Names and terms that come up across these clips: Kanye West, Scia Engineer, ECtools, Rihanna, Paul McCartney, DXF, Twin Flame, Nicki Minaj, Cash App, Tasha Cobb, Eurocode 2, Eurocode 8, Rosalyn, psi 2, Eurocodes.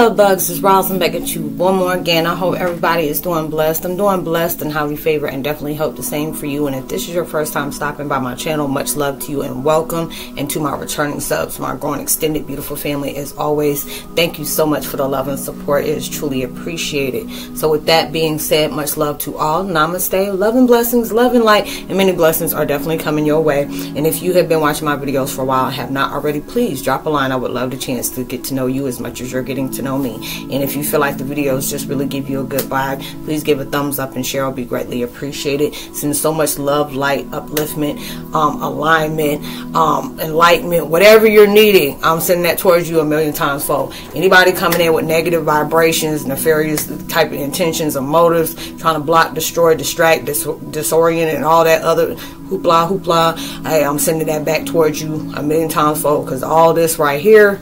Love Bugs is rousing back at you one more again. I hope everybody is doing blessed. I'm doing blessed and highly favored, and definitely hope the same for you. And if this is your first time stopping by my channel, much love to you and welcome. And to my returning subs, my growing extended beautiful family, as always, thank you so much for the love and support. It is truly appreciated. So with that being said, much love to all. Namaste. Love and blessings, love and light, and many blessings are definitely coming your way. And if you have been watching my videos for a while and have not already, please drop a line. I would love the chance to get to know you as much as you're getting to know me. And if you feel like the videos just really give you a good vibe, please give a thumbs up and share. I'll be greatly appreciated. Send so much love, light, upliftment, alignment, enlightenment, whatever you're needing. I'm sending that towards you a million times fold. Anybody coming in with negative vibrations, nefarious type of intentions or motives, trying to block, destroy, distract, disorient, and all that other hoopla, hey, I'm sending that back towards you a million times fold, because all this right here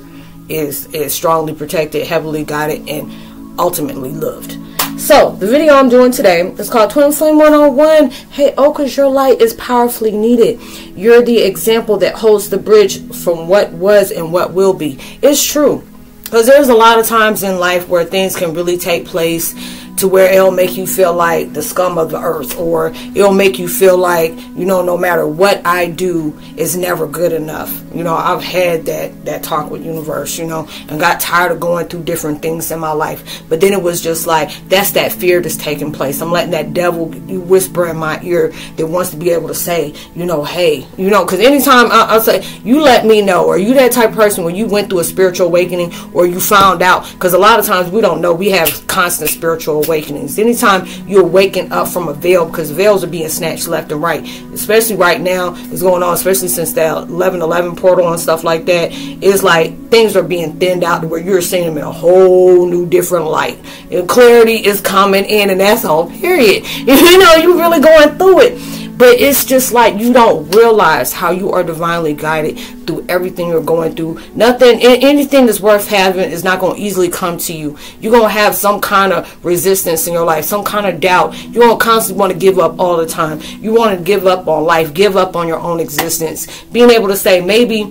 is strongly protected, heavily guided, and ultimately loved. So the video I'm doing today is called Twin Flame 101. Hey, oh, because your light is powerfully needed. You're the example that holds the bridge from what was and what will be. It's true, because there's a lot of times in life where things can really take place to where it'll make you feel like the scum of the earth, or it'll make you feel like, you know, no matter what I do, it's never good enough. You know, I've had that talk with universe, you know, and got tired of going through different things in my life. But then it was just like, that's that fear that's taking place. I'm letting that devil whisper in my ear that wants to be able to say, you know, hey, you know, because anytime I'll say, you let me know, or you that type of person when you went through a spiritual awakening, or you found out, because a lot of times we don't know, we have constant spiritual awakenings. Anytime you're waking up from a veil, because veils are being snatched left and right, especially right now, it's going on, especially since that 11/11 portal and stuff like that. It's like things are being thinned out to where you're seeing them in a whole new different light, and clarity is coming in, and that's all, period. You know, you're really going through it. But it's just like you don't realize how you are divinely guided through everything you're going through. Nothing, anything that's worth having is not going to easily come to you. You're going to have some kind of resistance in your life, some kind of doubt. You don't constantly want to give up all the time. You want to give up on life, give up on your own existence. Being able to say, maybe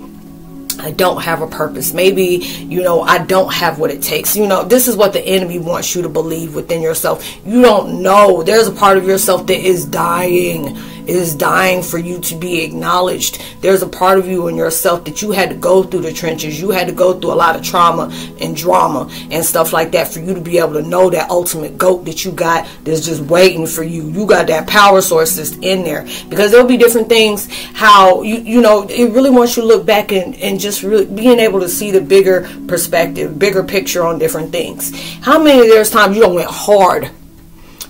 I don't have a purpose. Maybe, you know, I don't have what it takes. You know, this is what the enemy wants you to believe within yourself. You don't know. There's a part of yourself that is dying. It is dying for you to be acknowledged. There's a part of you and yourself that you had to go through the trenches. You had to go through a lot of trauma and drama and stuff like that for you to be able to know that ultimate goat that you got that's just waiting for you. You got that power source that's in there. Because there'll be different things how, you know, it really wants you to look back and just really being able to see the bigger perspective, bigger picture on different things. How many there's times you don't went hard,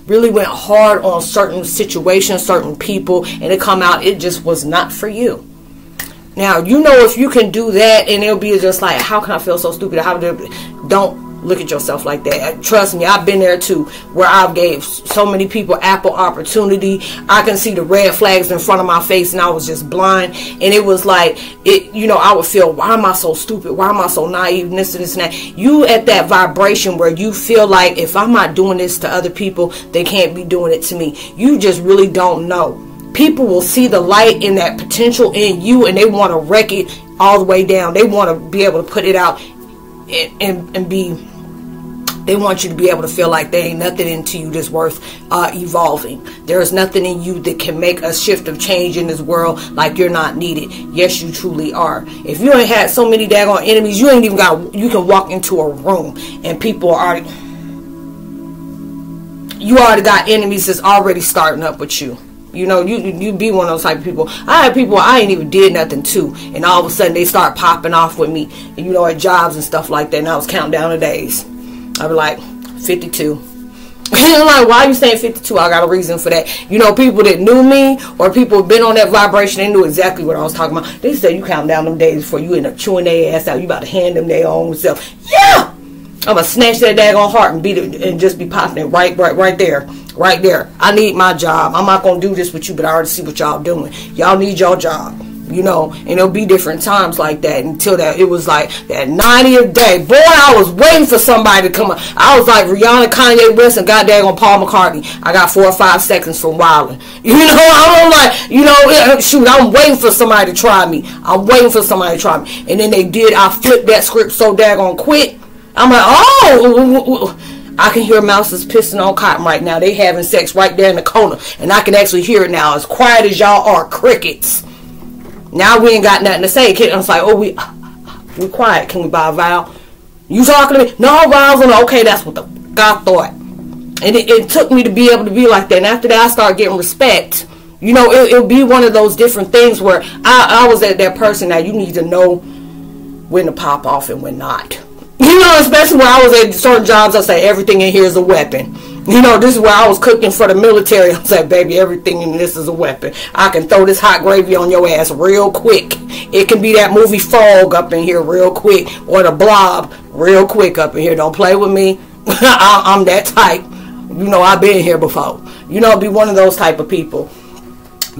really went hard on certain situations, certain people, and it come out, it just was not for you. Now, you know, if you can do that, and it'll be just like, how can I feel so stupid? How don't look at yourself like that. Trust me, I've been there too, where I've gave so many people ample opportunity. I can see the red flags in front of my face, and I was just blind. And it was like, it, you know, I would feel, why am I so stupid? Why am I so naive? This and that. You at that vibration where you feel like, if I'm not doing this to other people, they can't be doing it to me. You just really don't know. People will see the light in that potential in you, and they want to wreck it all the way down. They want to be able to put it out and be, they want you to be able to feel like there ain't nothing into you that's worth evolving. There is nothing in you that can make a shift of change in this world, like you're not needed. Yes, you truly are. If you ain't had so many daggone enemies, you ain't even got, you can walk into a room and people are already, you already got enemies that's already starting up with you. You know, you be one of those type of people. I had people I ain't even did nothing to, and all of a sudden they start popping off with me, and you know, at jobs and stuff like that. And I was counting down the days. I'd be like, 52. I'm like, why are you saying 52? I got a reason for that. You know, people that knew me, or people been on that vibration, they knew exactly what I was talking about. They said, you count down them days before you end up chewing their ass out. You about to hand them their own self. Yeah! I'm going to snatch that daggone heart and beat it and just be popping it right there. Right there. I need my job. I'm not going to do this with you, but I already see what y'all doing. Y'all need your job. You know, and it'll be different times like that until that, it was like that 90th day. Boy, I was waiting for somebody to come up. I was like Rihanna, Kanye West, and goddamn on Paul McCartney. I got 4 or 5 seconds from wilding. You know, I'm like, you know, shoot, I'm waiting for somebody to try me. I'm waiting for somebody to try me. And then they did. I flipped that script so daggone quick. I'm like, oh, I can hear mouses pissing on cotton right now. They having sex right there in the corner, and I can actually hear it now. As quiet as y'all are, crickets. Now we ain't got nothing to say. I was like, oh, we quiet. Can we buy a vial? You talking to me? No vials. Okay, that's what the God thought. And it took me to be able to be like that. And after that, I started getting respect. You know, it'll be one of those different things where I was at that person that you need to know when to pop off and when not. You know, especially when I was at certain jobs, I say everything in here is a weapon. You know, this is where I was cooking for the military. I said, baby, everything in this is a weapon. I can throw this hot gravy on your ass real quick. It can be that movie Fog up in here real quick, or The Blob real quick up in here. Don't play with me. I'm that type. You know, I've been here before. You know, be one of those type of people.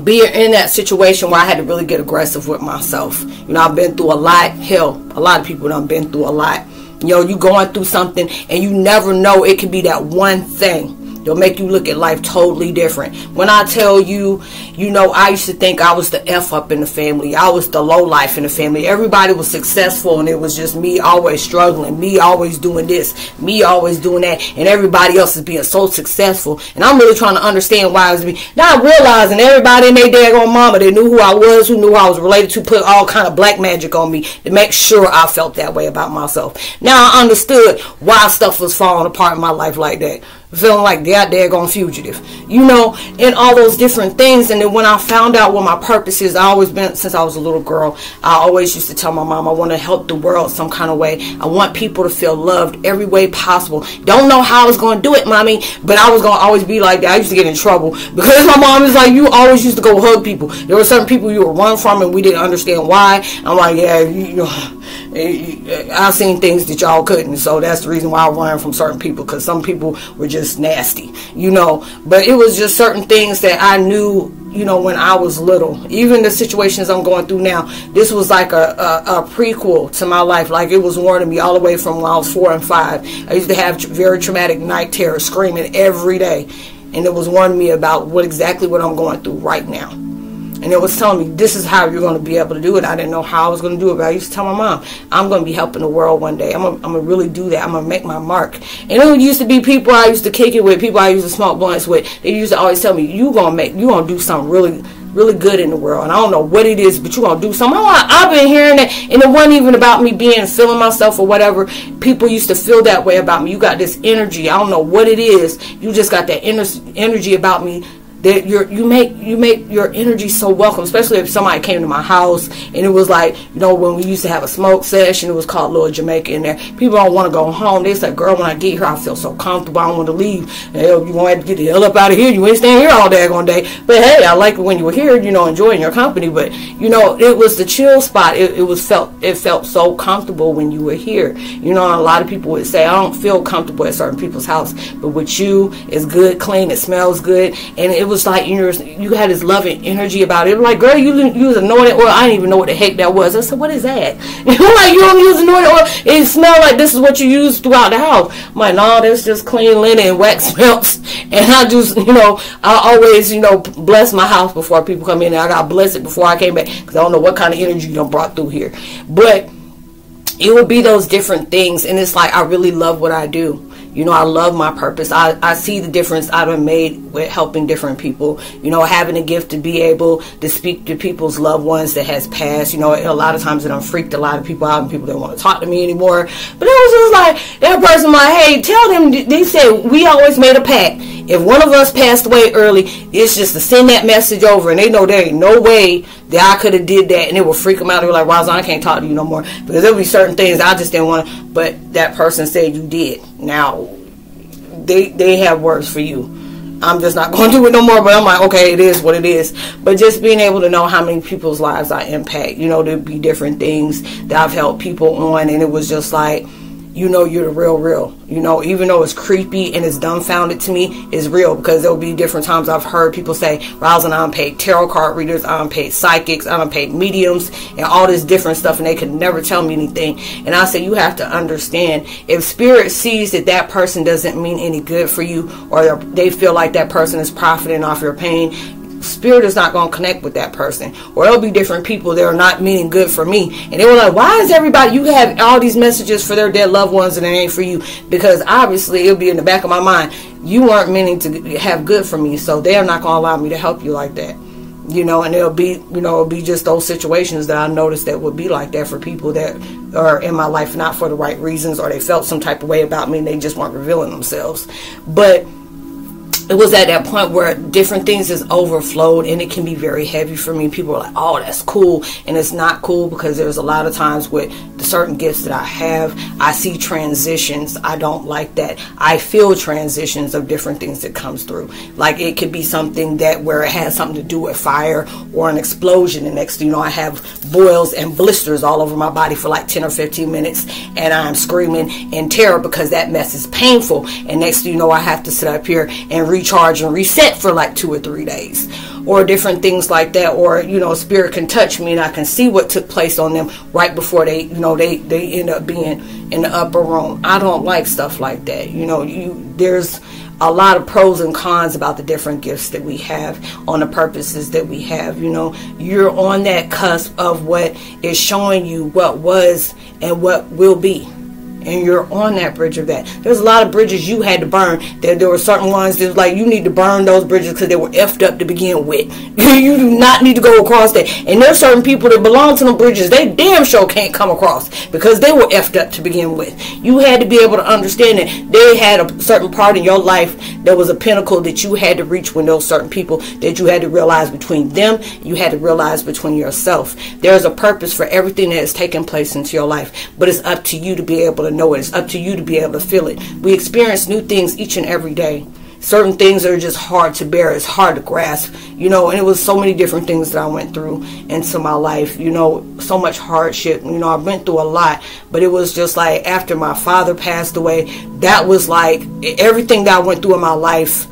Being in that situation where I had to really get aggressive with myself. You know, I've been through a lot. Hell, a lot of people done been through a lot. You know, you going through something and you never know. It could be that one thing that'll make you look at life totally different. When I tell you, you know, I used to think I was the F up in the family. I was the low life in the family. Everybody was successful and it was just me always struggling. Me always doing this. Me always doing that. And everybody else is being so successful. And I'm really trying to understand why it was me. Now I'm realizing everybody and their daggone mama, they knew who I was, who knew who I was related to, put all kind of black magic on me to make sure I felt that way about myself. Now I understood why stuff was falling apart in my life like that. Feeling like they out there going fugitive, you know, and all those different things. And then when I found out what my purpose is, I always been, since I was a little girl, I always used to tell my mom I want to help the world some kind of way. I want people to feel loved every way possible. Don't know how I was going to do it, mommy, but I was going to always be like that. I used to get in trouble because my mom is like, you always used to go hug people. There were certain people you would run from and we didn't understand why. I'm like, yeah, you know, I've seen things that y'all couldn't, so that's the reason why I run from certain people, because some people were just nasty, you know. But it was just certain things that I knew, you know, when I was little. Even the situations I'm going through now, this was like a prequel to my life. Like, it was warning me all the way from when I was 4 and 5. I used to have very traumatic night terrors, screaming every day, and it was warning me about exactly what I'm going through right now. And it was telling me, this is how you're going to be able to do it. I didn't know how I was going to do it, but I used to tell my mom, I'm going to be helping the world one day. I'm going to really do that. I'm going to make my mark. And it used to be people I used to kick it with, people I used to smoke blunts with. They used to always tell me, you're going to do something really, really good in the world. And I don't know what it is, but you're going to do something. I've been hearing that, and it wasn't even about me feeling myself or whatever. People used to feel that way about me. You got this energy. I don't know what it is. You just got that energy about me. That you make your energy so welcome, especially if somebody came to my house. And it was like, you know, when we used to have a smoke session, it was called Little Jamaica in there. People don't want to go home. They said, girl, when I get here, I feel so comfortable. I don't want to leave. Hell, you want to get the hell up out of here. You ain't staying here all daggone day. But hey, I like it when you were here, you know, enjoying your company. But you know, it was the chill spot. It felt so comfortable when you were here. You know, a lot of people would say, I don't feel comfortable at certain people's house, but with you, it's good, clean, it smells good, and it was like, you know, you had this loving energy about it. It was like, girl, you was anointed oil. I didn't even know what the heck that was. I said, what is that? Like, you don't use anointed oil. It smelled like this is what you use throughout the house. I'm like, no, that's just clean linen and wax melts. And I just, you know, I always, you know, bless my house before people come in. And I got blessed before I came back, because I don't know what kind of energy you done brought through here. But it would be those different things. And it's like, I really love what I do. You know, I love my purpose. I see the difference I've made with helping different people. You know, having a gift to be able to speak to people's loved ones that has passed. You know, a lot of times it done freaked a lot of people out, and people didn't want to talk to me anymore. But it was just like, that person like, hey, tell them, they said, we always made a pact. If one of us passed away early, it's just to send that message over. And they know there ain't no way that I could have did that. And it would freak them out. They were like, Rosalyn, I can't talk to you no more. Because there would be certain things I just didn't want to. But that person said you did. Now, they have words for you. I'm just not going to do it no more. But I'm like, okay, it is what it is. But just being able to know how many people's lives I impact. You know, there'd be different things that I've helped people on. And it was just like, you know, you're the real. You know, even though it's creepy and it's dumbfounded to me, it's real. Because there'll be different times I've heard people say, Rosalyn, I unpaid tarot card readers, I unpaid psychics, I unpaid mediums, and all this different stuff, and they could never tell me anything. And I said, you have to understand, if spirit sees that that person doesn't mean any good for you, or they feel like that person is profiting off your pain, spirit is not going to connect with that person, or it'll be different people that are not meaning good for me, and they were like, why is everybody, you have all these messages for their dead loved ones and it ain't for you? Because obviously it'll be in the back of my mind, you aren't meaning to have good for me, so they're not going to allow me to help you like that, you know. And it'll be, you know, it'll be just those situations that I noticed that would be like that for people that are in my life, not for the right reasons, or they felt some type of way about me and they just weren't revealing themselves. But it was at that point where different things is overflowed, and it can be very heavy for me. People are like, oh, that's cool, and it's not cool, because there's a lot of times with the certain gifts that I have, I see transitions. I don't like that. I feel transitions of different things that comes through. Like, it could be something that where it has something to do with fire or an explosion, and next thing you know, I have boils and blisters all over my body for like 10 or 15 minutes, and I'm screaming in terror because that mess is painful, and next thing you know, I have to sit up here and recharge and reset for like 2 or 3 days, or different things like that. Or, you know, spirit can touch me and I can see what took place on them right before they, you know, they end up being in the upper room. I don't like stuff like that, you know. There's a lot of pros and cons about the different gifts that we have, on the purposes that we have. You know, you're on that cusp of what is showing you what was and what will be. And you're on that bridge of that. There's a lot of bridges you had to burn. There were certain ones that was like, you need to burn those bridges because they were effed up to begin with. You do not need to go across that. And there's certain people that belong to them bridges they damn sure can't come across because they were effed up to begin with. You had to be able to understand that they had a certain part in your life that was a pinnacle that you had to reach, when those certain people that you had to realize between them, you had to realize between yourself. There's a purpose for everything that is taking place into your life, but it's up to you to be able to know it. It's up to you to be able to feel it. We experience new things each and every day. Certain things are just hard to bear. It's hard to grasp, you know. And it was so many different things that I went through into my life, you know, so much hardship, you know. I went through a lot, but it was just like, after my father passed away, that was like everything that I went through in my life,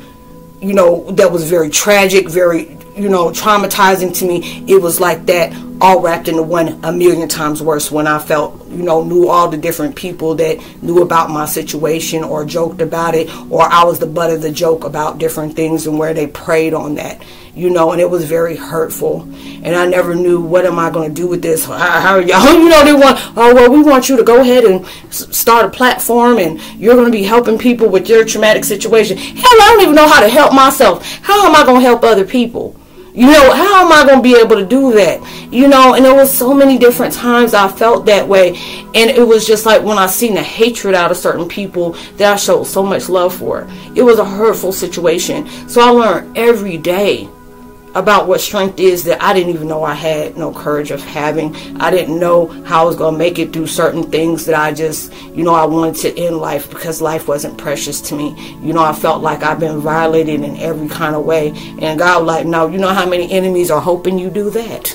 you know, that was very tragic, very, you know, traumatizing to me. It was like that all wrapped into one, a million times worse, when I felt, you know, knew all the different people that knew about my situation or joked about it, or I was the butt of the joke about different things and where they preyed on that, you know. And it was very hurtful, and I never knew, what am I going to do with this? How are y'all, you know, they want, oh, well, we want you to go ahead and start a platform, and you're going to be helping people with your traumatic situation. Hell, I don't even know how to help myself. How am I going to help other people? You know, how am I going to be able to do that? You know, and there was so many different times I felt that way. And it was just like, when I seen the hatred out of certain people that I showed so much love for, it was a hurtful situation. So I learned every day about what strength is that I didn't even know I had no courage of having. I didn't know how I was going to make it through certain things that I just, you know, I wanted to end life because life wasn't precious to me. You know, I felt like I've been violated in every kind of way. And God was like, no, you know how many enemies are hoping you do that?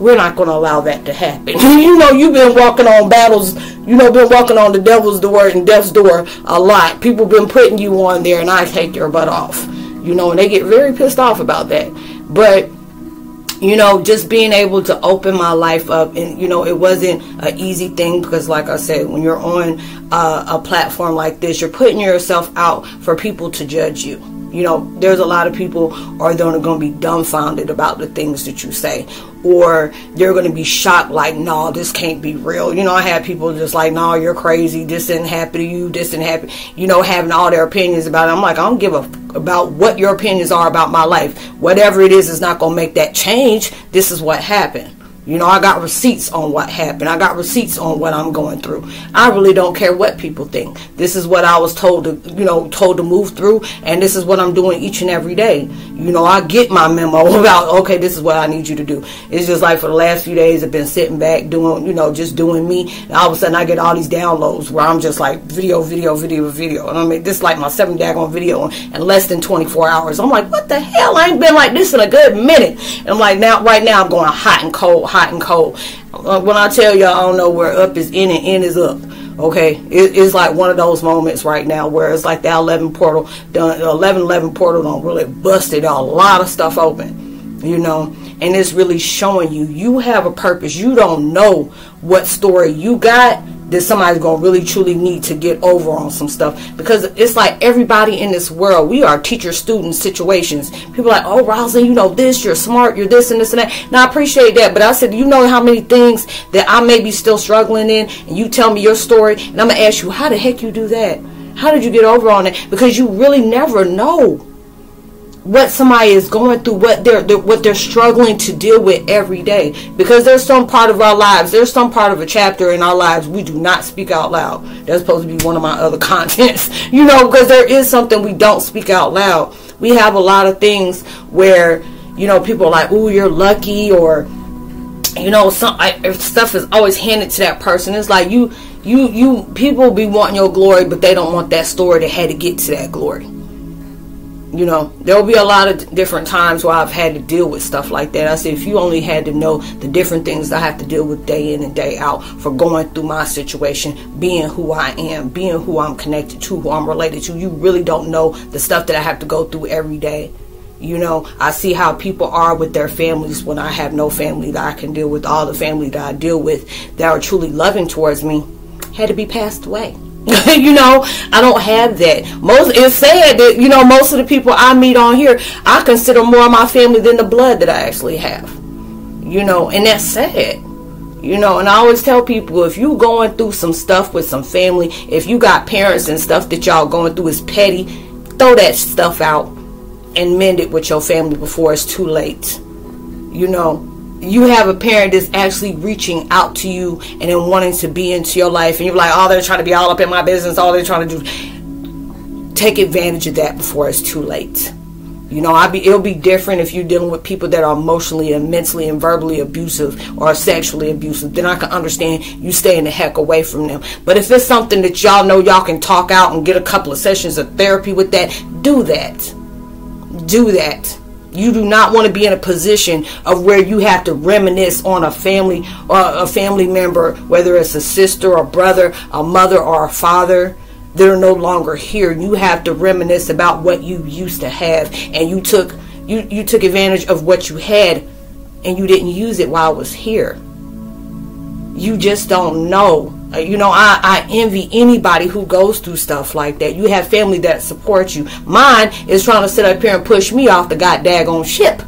We're not going to allow that to happen. You know, you've been walking on battles, you know, been walking on the devil's door and death's door a lot. People been putting you on there, and I take your butt off. You know, and they get very pissed off about that. But, you know, just being able to open my life up, and, you know, it wasn't an easy thing, because like I said, when you're on a platform like this, you're putting yourself out for people to judge you. You know, there's a lot of people are going to be dumbfounded about the things that you say, or they're going to be shocked, like, no, this can't be real. You know, I had people just like, no, you're crazy, this didn't happen to you, this didn't happen, you know, having all their opinions about it. I'm like, I don't give a f about what your opinions are about my life. Whatever it is not going to make that change. This is what happened. You know, I got receipts on what happened. I got receipts on what I'm going through. I really don't care what people think. This is what I was told to, you know, told to move through, and this is what I'm doing each and every day. You know, I get my memo about, okay, this is what I need you to do. It's just like for the last few days I've been sitting back doing, you know, just doing me, and all of a sudden I get all these downloads where I'm just like video, and I mean, this is like my 7th daggone video in less than 24 hours. I'm like, what the hell? I ain't been like this in a good minute. And I'm like, now, right now I'm going hot and cold, hot and cold. When I tell y'all, I don't know where up is in and in is up. Okay, it's like one of those moments right now where it's like the 11 portal done, the 11-11 portal done really busted a lot of stuff open. you know, and it's really showing you, you have a purpose. You don't know what story you got that somebody's going to really truly need to get over on some stuff. Because it's like everybody in this world, we are teacher-student situations. People are like, oh, Rosalyn, you know this, you're smart, you're this and this and that. Now, I appreciate that, but I said, you know how many things that I may be still struggling in, and you tell me your story, and I'm going to ask you, how the heck you do that? How did you get over on it? Because you really never know what somebody is going through, what they're struggling to deal with every day. Because there's some part of our lives, there's some part of a chapter in our lives we do not speak out loud. That's supposed to be one of my other contents, you know, because there is something we don't speak out loud. We have a lot of things where, you know, people are like, "Ooh, you're lucky," or, you know, stuff is always handed to that person. It's like you people be wanting your glory, but they don't want that story that had to get to that glory. You know, there will be a lot of different times where I've had to deal with stuff like that. I said, if you only had to know the different things I have to deal with day in and day out for going through my situation, being who I am, being who I'm connected to, who I'm related to, you really don't know the stuff that I have to go through every day. You know, I see how people are with their families when I have no family that I can deal with. All the family that I deal with that are truly loving towards me had to be passed away. You know, I don't have that. Most, it's sad that, you know, most of the people I meet on here, I consider more of my family than the blood that I actually have. You know, and that's sad. You know, and I always tell people, if you going through some stuff with some family, if you got parents and stuff that y'all going through is petty, throw that stuff out and mend it with your family before it's too late. You know, you have a parent that's actually reaching out to you and then wanting to be into your life, and you're like, oh, they're trying to be all up in my business, all they're trying to do. Take advantage of that before it's too late. You know, it'll be different if you're dealing with people that are emotionally and mentally and verbally abusive or sexually abusive. Then I can understand you staying the heck away from them. But if it's something that y'all know y'all can talk out and get a couple of sessions of therapy with, that, do that. Do that. You do not want to be in a position of where you have to reminisce on a family or a family member, whether it's a sister or brother, a mother or a father. They're no longer here. You have to reminisce about what you used to have, and you took advantage of what you had, and you didn't use it while it was here. You just don't know. You know, I envy anybody who goes through stuff like that. You have family that support you. Mine is trying to sit up here and push me off the goddamn ship.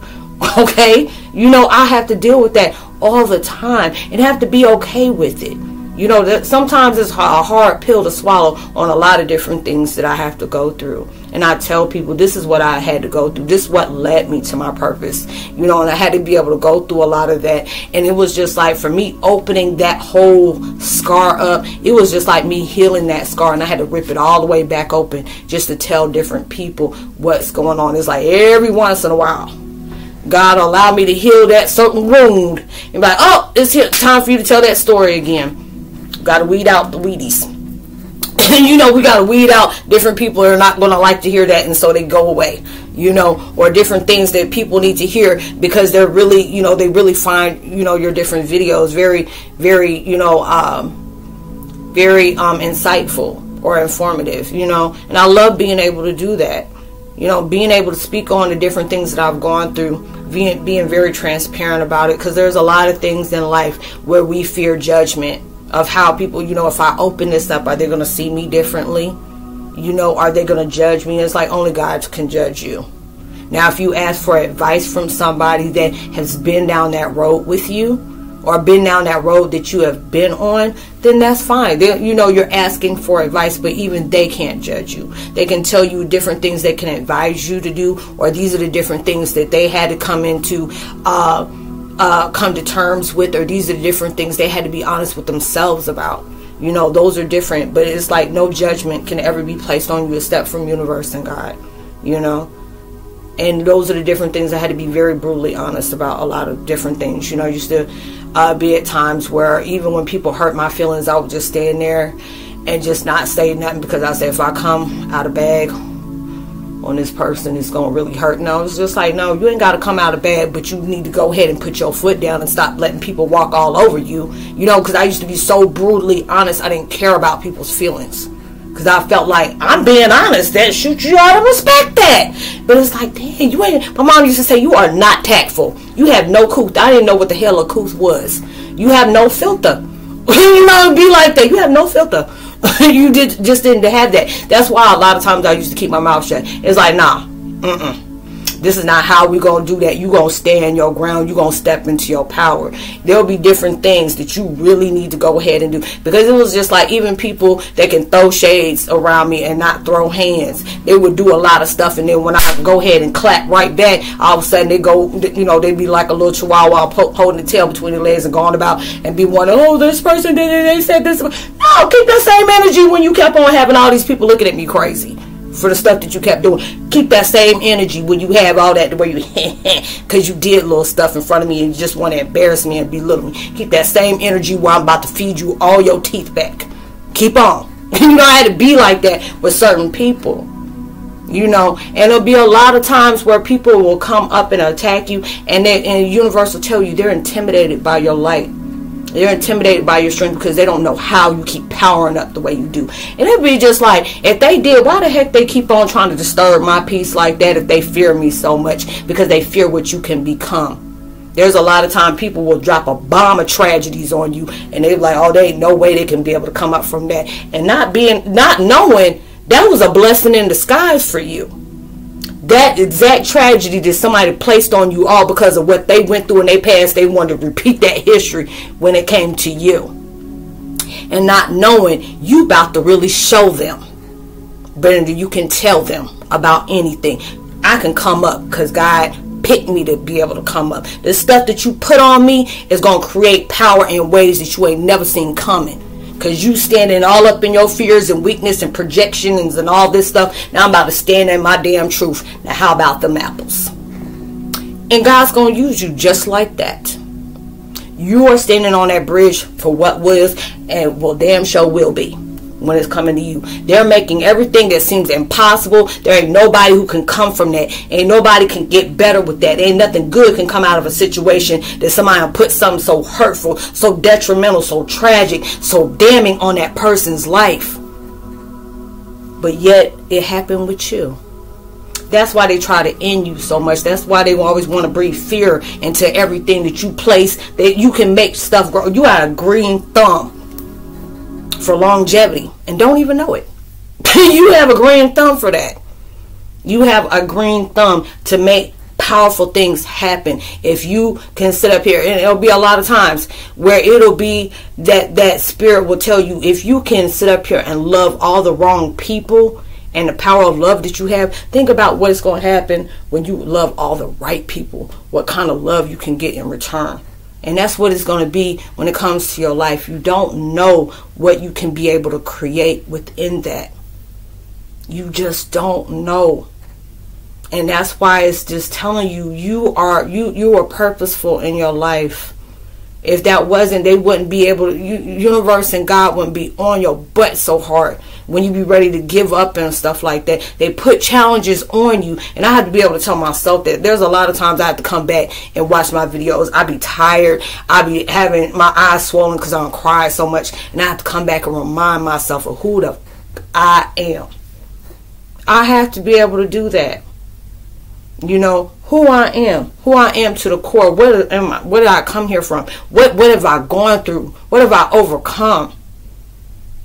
Okay? You know, I have to deal with that all the time and have to be okay with it. You know, that sometimes it's a hard pill to swallow on a lot of different things that I have to go through. And I tell people, this is what I had to go through. This is what led me to my purpose. You know, and I had to be able to go through a lot of that. And it was just like, for me, opening that whole scar up, it was just like me healing that scar. And I had to rip it all the way back open just to tell different people what's going on. It's like every once in a while, God allowed me to heal that certain wound. And be like, oh, it's here, time for you to tell that story again. Gotta weed out the weedies. You know, we gotta weed out different people that are not gonna like to hear that, and so they go away, you know, or different things that people need to hear because they're really, you know, they really find, you know, your different videos very, very, you know, very insightful or informative, you know. And I love being able to do that, you know, being able to speak on the different things that I've gone through, being very transparent about it, because there's a lot of things in life where we fear judgment of how people, you know, if I open this up, are they going to see me differently? You know, are they going to judge me? It's like, only God can judge you. Now, if you ask for advice from somebody that has been down that road with you, or been down that road that you have been on, then that's fine. They, you know, you're asking for advice, but even they can't judge you. They can tell you different things they can advise you to do, or these are the different things that they had to come to terms with, or these are the different things they had to be honest with themselves about. You know, those are different, but it's like no judgment can ever be placed on you except from universe and God, you know. And those are the different things I had to be very brutally honest about, a lot of different things. You know, I used to be at times where even when people hurt my feelings, I would just stand there and just not say nothing, because I said, if I come out of bag on this person, it's gonna really hurt. No, it's just like, no, you ain't gotta come out of bed, but you need to go ahead and put your foot down and stop letting people walk all over you. You know, because I used to be so brutally honest, I didn't care about people's feelings. Because I felt like, I'm being honest, that shoot, you ought to respect that. But it's like, dang, you ain't. My mom used to say, you are not tactful. You have no couth. I didn't know what the hell a couth was. You have no filter. You know, be like that. You have no filter. You just didn't have that. That's why a lot of times I used to keep my mouth shut. It's like, nah, this is not how we're going to do that. You're going to stand your ground. You're going to step into your power. There'll be different things that you really need to go ahead and do. Because it was just like even people that can throw shades around me and not throw hands. They would do a lot of stuff. And then when I go ahead and clap right back, all of a sudden they go, you know, they'd be like a little chihuahua holding the tail between their legs and going about and be wondering, oh, this person did it. They said this. No, keep that same energy when you kept on having all these people looking at me crazy. For the stuff that you kept doing. Keep that same energy when you have all that. Where you, because you did little stuff in front of me. And you just want to embarrass me and belittle me. Keep that same energy while I'm about to feed you all your teeth back. Keep on. You know, I had to be like that with certain people. You know. And it'll be a lot of times where people will come up and attack you. And the universe will tell you they're intimidated by your light. They're intimidated by your strength because they don't know how you keep powering up the way you do. And it'd be just like, if they did, why the heck they keep on trying to disturb my peace like that if they fear me so much? Because they fear what you can become. There's a lot of time people will drop a bomb of tragedies on you. And they're like, oh, there ain't no way they can be able to come up from that. And not knowing that was a blessing in disguise for you. That exact tragedy that somebody placed on you all because of what they went through in their past, they wanted to repeat that history when it came to you. And not knowing you about to really show them better than you can tell them about anything. I can come up because God picked me to be able to come up. The stuff that you put on me is going to create power in ways that you ain't never seen coming. Because you standing all up in your fears and weakness and projections and all this stuff. Now I'm about to stand in my damn truth. Now how about them apples? And God's going to use you just like that. You are standing on that bridge for what was and will damn sure will be when it's coming to you. They're making everything that seems impossible. There ain't nobody who can come from that. Ain't nobody can get better with that. Ain't nothing good can come out of a situation that somebody put something so hurtful, so detrimental, so tragic, so damning on that person's life. But yet, it happened with you. That's why they try to end you so much. That's why they always want to breathe fear into everything that you place. That you can make stuff grow. You got a green thumb. For longevity and don't even know it. You have a green thumb for that. You have a green thumb to make powerful things happen if you can sit up here. And it'll be a lot of times where it'll be that spirit will tell you, if you can sit up here and love all the wrong people and the power of love that you have, think about what is going to happen when you love all the right people, what kind of love you can get in return. And that's what it's going to be when it comes to your life. You don't know what you can be able to create within that. You just don't know. And that's why it's just telling you, you are purposeful in your life. If that wasn't, they wouldn't be able to, universe and God wouldn't be on your butt so hard when you be ready to give up and stuff like that. They put challenges on you, and I have to be able to tell myself that. There's a lot of times I have to come back and watch my videos. I be tired. I be having my eyes swollen because I don't cry so much, and I have to come back and remind myself of who the I am. I have to be able to do that. You know, who I am to the core. What am I? What did I come here from? What have I gone through? What have I overcome?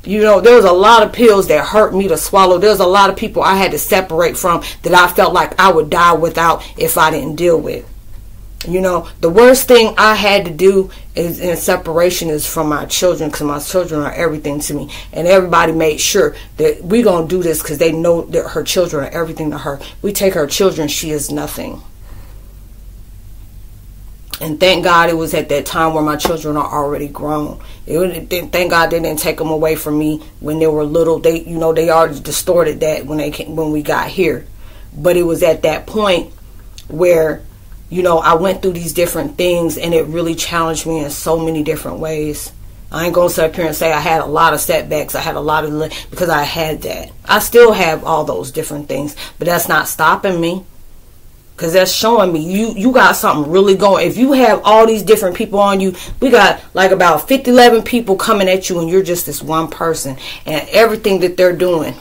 You know, there's a lot of pills that hurt me to swallow. There's a lot of people I had to separate from that I felt like I would die without if I didn't deal with. You know, the worst thing I had to do is in separation is from my children, because my children are everything to me. And everybody made sure that we're going to do this because they know that her children are everything to her. We take her children, she is nothing. And thank God it was at that time where my children are already grown. Thank God they didn't take them away from me when they were little. They, you know, they already distorted that when they came, when we got here. But it was at that point where, you know, I went through these different things, and it really challenged me in so many different ways. I ain't going to sit up here and say I had a lot of setbacks. I had a lot of, because I had that. I still have all those different things, but that's not stopping me. Because that's showing me you got something really going. If you have all these different people on you, we got like about 11 people coming at you and you're just this one person. And everything that they're doing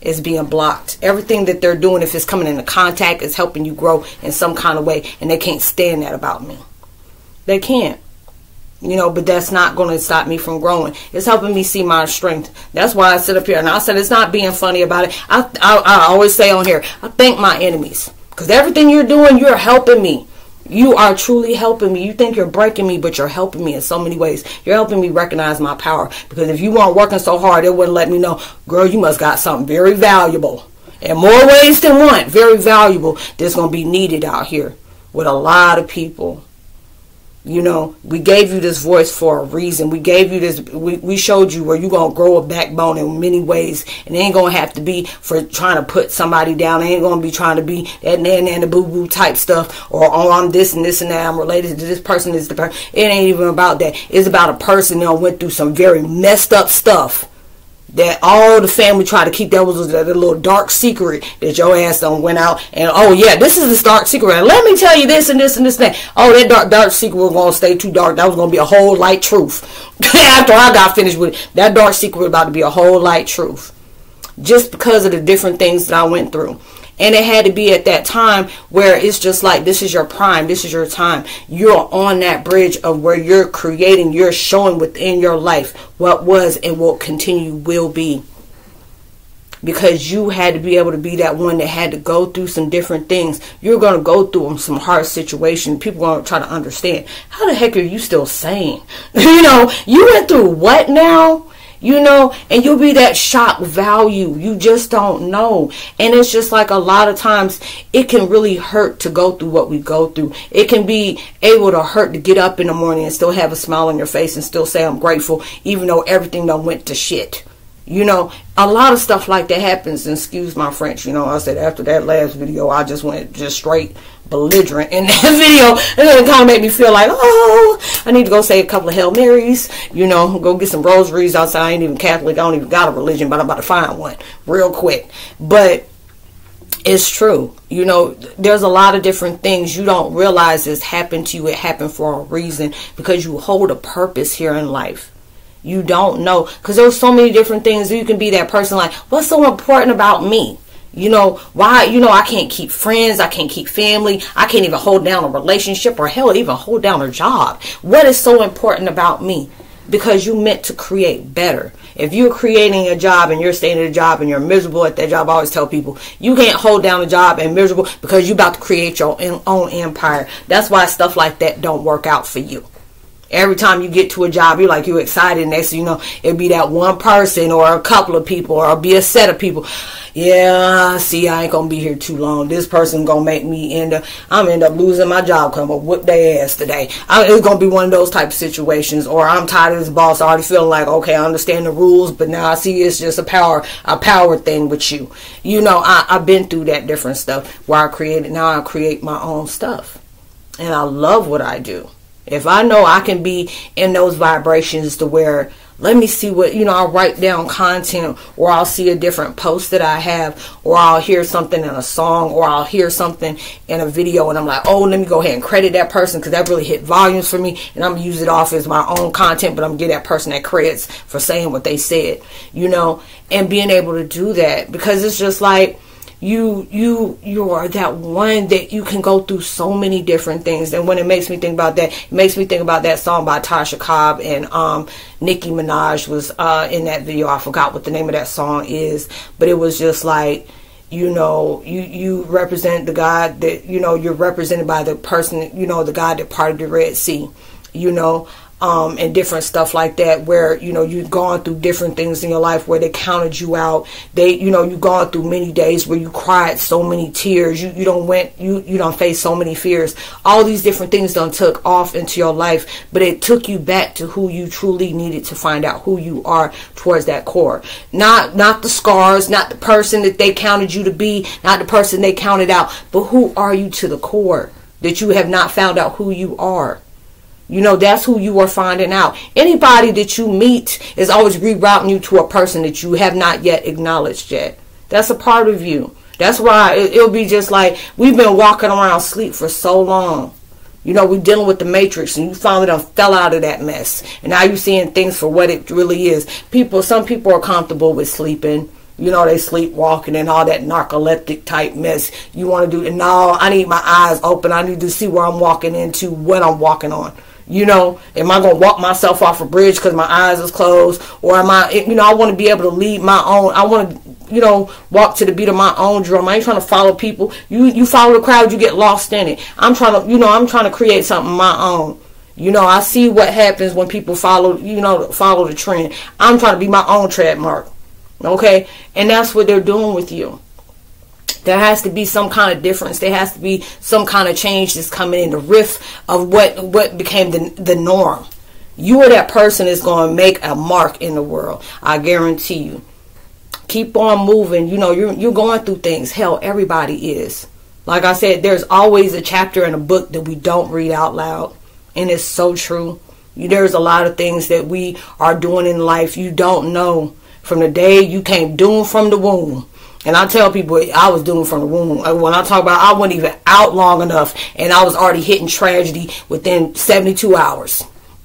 is being blocked. Everything that they're doing, if it's coming into contact, is helping you grow in some kind of way. And they can't stand that about me. They can't. You know, but that's not going to stop me from growing. It's helping me see my strength. That's why I sit up here. And I said, it's not being funny about it. I always say on here, I thank my enemies. Because everything you're doing, you're helping me. You are truly helping me. You think you're breaking me, but you're helping me in so many ways. You're helping me recognize my power. Because if you weren't working so hard, it wouldn't let me know, girl, you must got something very valuable. In more ways than one, very valuable, that's going to be needed out here with a lot of people. You know, we gave you this voice for a reason. We gave you this, we showed you where you're going to grow a backbone in many ways. And it ain't going to have to be for trying to put somebody down. It ain't going to be trying to be that nan the boo-boo type stuff. Or, oh, I'm this and this and that. I'm related to this person. Is the person. It ain't even about that. It's about a person that went through some very messed up stuff. That all the family tried to keep, that was that little dark secret that your ass done went out and, oh yeah, this is this dark secret. And let me tell you this and this and this and that. Oh, that dark secret was going to stay too dark. That was going to be a whole light truth. After I got finished with it, that dark secret was about to be a whole light truth. Just because of the different things that I went through. And it had to be at that time where it's just like, this is your prime. This is your time. You're on that bridge of where you're creating. You're showing within your life what was and what continue will be. Because you had to be able to be that one that had to go through some different things. You're going to go through some hard situations. People are going to try to understand. How the heck are you still sane? You know, you went through what now? You know, and you'll be that shock value. You just don't know. And it's just like a lot of times it can really hurt to go through what we go through. It can be able to hurt to get up in the morning and still have a smile on your face and still say I'm grateful, even though everything done went to shit. You know, a lot of stuff like that happens. And excuse my French. You know, I said after that last video, I just went just straight belligerent in that video. And then it kind of made me feel like, oh, I need to go say a couple of Hail Marys, you know, go get some rosaries outside. I ain't even Catholic. I don't even got a religion, but I'm about to find one real quick. But it's true. You know, there's a lot of different things you don't realize has happened to you. It happened for a reason because you hold a purpose here in life. You don't know, because there's so many different things. You can be that person like, what's so important about me? You know, why, you know, I can't keep friends. I can't keep family. I can't even hold down a relationship or hell, even hold down a job. What is so important about me? Because you meant to create better. If you're creating a job and you're staying at a job and you're miserable at that job, I always tell people, you can't hold down a job and miserable because you're about to create your own empire. That's why stuff like that don't work out for you. Every time you get to a job, you're like, you're excited. Next thing you know, it'll be that one person or a couple of people or it'll be a set of people. Yeah, see, I ain't going to be here too long. This person going to make me end up losing my job. Come up, whoop their ass today. It's going to be one of those type of situations. Or I'm tired of this boss. I already feel like, okay, I understand the rules, but now I see it's just a power thing with you. You know, I've been through that different stuff where now I create my own stuff. And I love what I do. If I know I can be in those vibrations to where, let me see what, you know, I'll write down content or I'll see a different post that I have or I'll hear something in a song or I'll hear something in a video and I'm like, oh, let me go ahead and credit that person because that really hit volumes for me and I'm going to use it off as my own content, but I'm going to give that person that credits for saying what they said, you know, and being able to do that because it's just like, you are that one that you can go through so many different things. And when it makes me think about that, it makes me think about that song by Tasha Cobb and Nicki Minaj was in that video. I forgot what the name of that song is, but it was just like, you know, you represent the God that, you know, you're represented by the person, you know, the God that parted the Red Sea, you know, and different stuff like that where, you know, you've gone through different things in your life where they counted you out. They, you know, you've gone through many days where you cried so many tears. You don't face so many fears. All these different things done took off into your life, but it took you back to who you truly needed to find out who you are towards that core. Not the scars, not the person that they counted you to be, not the person they counted out, but who are you to the core that you have not found out who you are. You know, that's who you are finding out. Anybody that you meet is always rerouting you to a person that you have not yet acknowledged yet. That's a part of you. That's why it'll be just like we've been walking around sleep for so long. You know, we're dealing with the matrix, and you finally done fell out of that mess. And now you're seeing things for what it really is. People, some people are comfortable with sleeping. You know, they sleepwalking and all that narcoleptic type mess. You want to do, and no, I need my eyes open. I need to see where I'm walking into, what I'm walking on. You know, am I going to walk myself off a bridge because my eyes is closed? Or am I, you know, I want to be able to lead my own. I want to, you know, walk to the beat of my own drum. I ain't trying to follow people. You follow the crowd, you get lost in it. I'm trying to, you know, I'm trying to create something my own. You know, I see what happens when people follow, you know, follow the trend. I'm trying to be my own trademark. Okay? And that's what they're doing with you. There has to be some kind of difference. There has to be some kind of change that's coming in, the rift of what became the norm. You are that person that's going to make a mark in the world. I guarantee you. Keep on moving. You know, you're going through things. Hell, everybody is. Like I said, there's always a chapter in a book that we don't read out loud. And it's so true. There's a lot of things that we are doing in life you don't know. From the day you came doomed from the womb. And I tell people I was doomed from the womb. When I talk about I wasn't even out long enough, and I was already hitting tragedy within 72 hours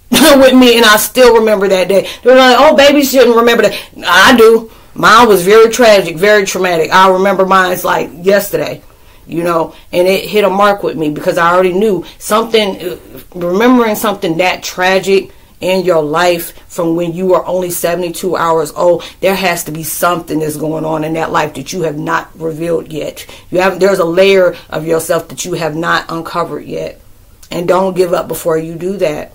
with me. And I still remember that day. They're like, oh, babies shouldn't remember that. I do. Mine was very tragic, very traumatic. I remember mine's like yesterday, you know, and it hit a mark with me because I already knew something, remembering something that tragic in your life from when you were only 72 hours old. There has to be something that's going on in that life that you have not revealed yet. You have, there's a layer of yourself that you have not uncovered yet. And don't give up before you do that.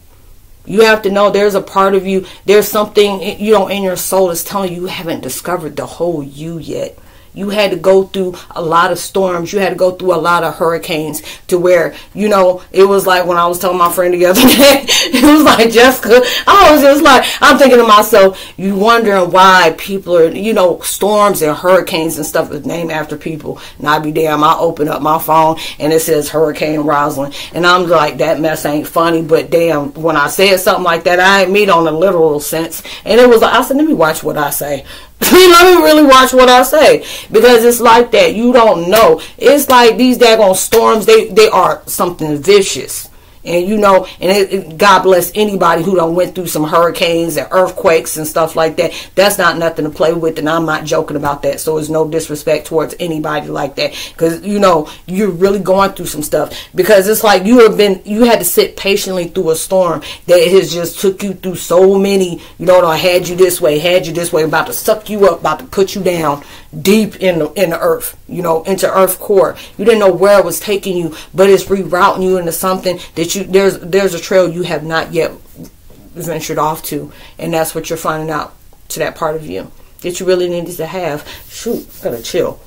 You have to know there's a part of you, there's something, you know, in your soul that's telling you you haven't discovered the whole you yet. You had to go through a lot of storms. You had to go through a lot of hurricanes to where, you know, it was like when I was telling my friend the other day, it was like, Jessica, I was just like, I'm thinking to myself, you wondering why people are, you know, storms and hurricanes and stuff is named after people. And I be damn, I open up my phone and it says Hurricane Rosalind. And I'm like, that mess ain't funny, but damn, when I said something like that, I ain't mean on a literal sense. And it was like, I said, let me watch what I say. Let me really watch what I say, because it's like that. You don't know. It's like these daggone storms, they are something vicious. And you know, and God bless anybody who done went through some hurricanes and earthquakes and stuff like that. That's not nothing to play with, and I'm not joking about that. So it's no disrespect towards anybody like that, because you know you're really going through some stuff. Because it's like you had to sit patiently through a storm that has just took you through so many. You know, I had you this way, about to suck you up, about to put you down deep in the earth, you know, into earth core. You didn't know where it was taking you, but it's rerouting you into something that you, there's a trail you have not yet ventured off to, and that's what you're finding out to that part of you that you really needed to have. Shoot, gotta chill.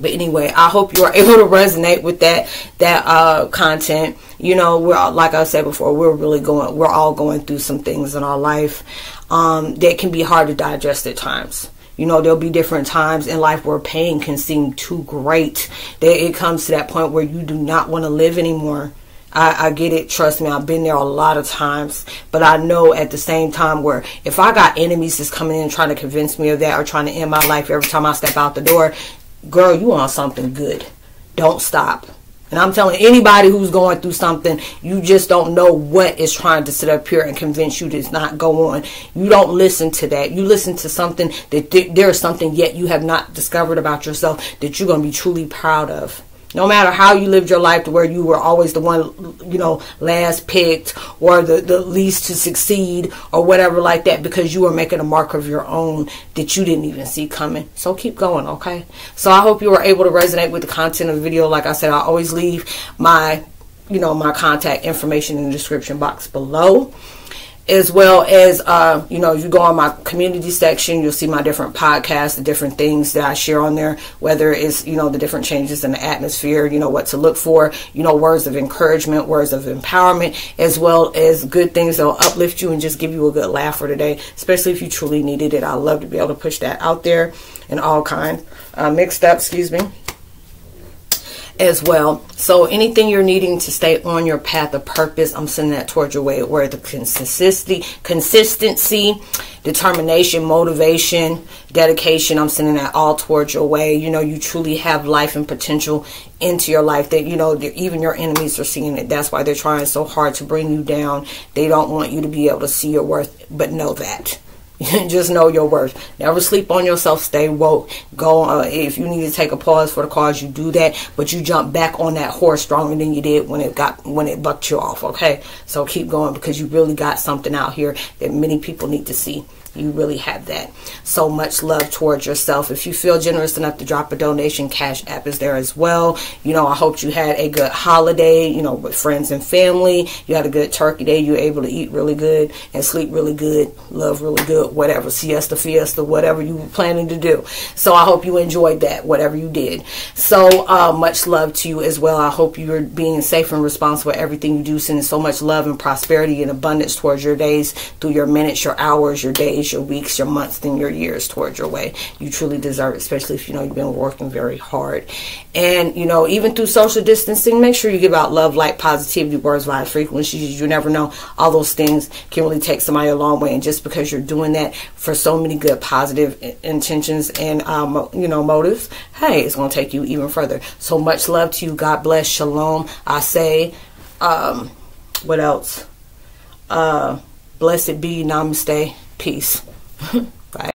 But anyway, I hope you are able to resonate with that content. You know, we're, like I said before, we're all going through some things in our life that can be hard to digest at times. You know, there'll be different times in life where pain can seem too great, that it comes to that point where you do not want to live anymore. I get it. Trust me, I've been there a lot of times. But I know at the same time where if I got enemies that's coming in trying to convince me of that or trying to end my life every time I step out the door, girl, you on something good. Don't stop. And I'm telling anybody who's going through something, you just don't know what is trying to sit up here and convince you to not go on. You don't listen to that. You listen to something that there is something yet you have not discovered about yourself that you're going to be truly proud of. No matter how you lived your life to where you were always the one, you know, last picked or the least to succeed or whatever like that, because you were making a mark of your own that you didn't even see coming. So keep going, okay? So I hope you were able to resonate with the content of the video. Like I said, I always leave my, you know, my contact information in the description box below. As well as, you know, you go on my community section, you'll see my different podcasts, the different things that I share on there, whether it's, you know, the different changes in the atmosphere, you know, what to look for, you know, words of encouragement, words of empowerment, as well as good things that will uplift you and just give you a good laugh for today, especially if you truly needed it. I love to be able to push that out there in all kind, mixed up, excuse me. as well. So anything you're needing to stay on your path of purpose, I'm sending that towards your way, where the consistency, determination, motivation, dedication, I'm sending that all towards your way. You know, you truly have life and potential into your life that, you know, even your enemies are seeing it. That's why they're trying so hard to bring you down. They don't want you to be able to see your worth, but know that. Just know your worth. Never sleep on yourself. Stay woke. Go if you need to take a pause for the cause, you do that, but you jump back on that horse stronger than you did when it bucked you off. Okay, so keep going, because you really got something out here that many people need to see. You really have that. So much love towards yourself. If you feel generous enough to drop a donation, Cash App is there as well. You know, I hope you had a good holiday, you know, with friends and family. You had a good turkey day. You were able to eat really good and sleep really good, love really good, whatever, siesta, fiesta, whatever you were planning to do. So I hope you enjoyed that, whatever you did. So much love to you as well. I hope you're being safe and responsible for everything you do. Sending so much love and prosperity and abundance towards your days, through your minutes, your hours, your days, your weeks, your months, and your years towards your way. You truly deserve it, especially if you know you've been working very hard. And you know, even through social distancing, make sure you give out love, light, positivity, words, vibes, frequencies. You never know, all those things can really take somebody a long way. And just because you're doing that for so many good positive intentions and you know, motives, hey, it's going to take you even further. So much love to you. God bless. Shalom. I say what else? Blessed be. Namaste. Peace.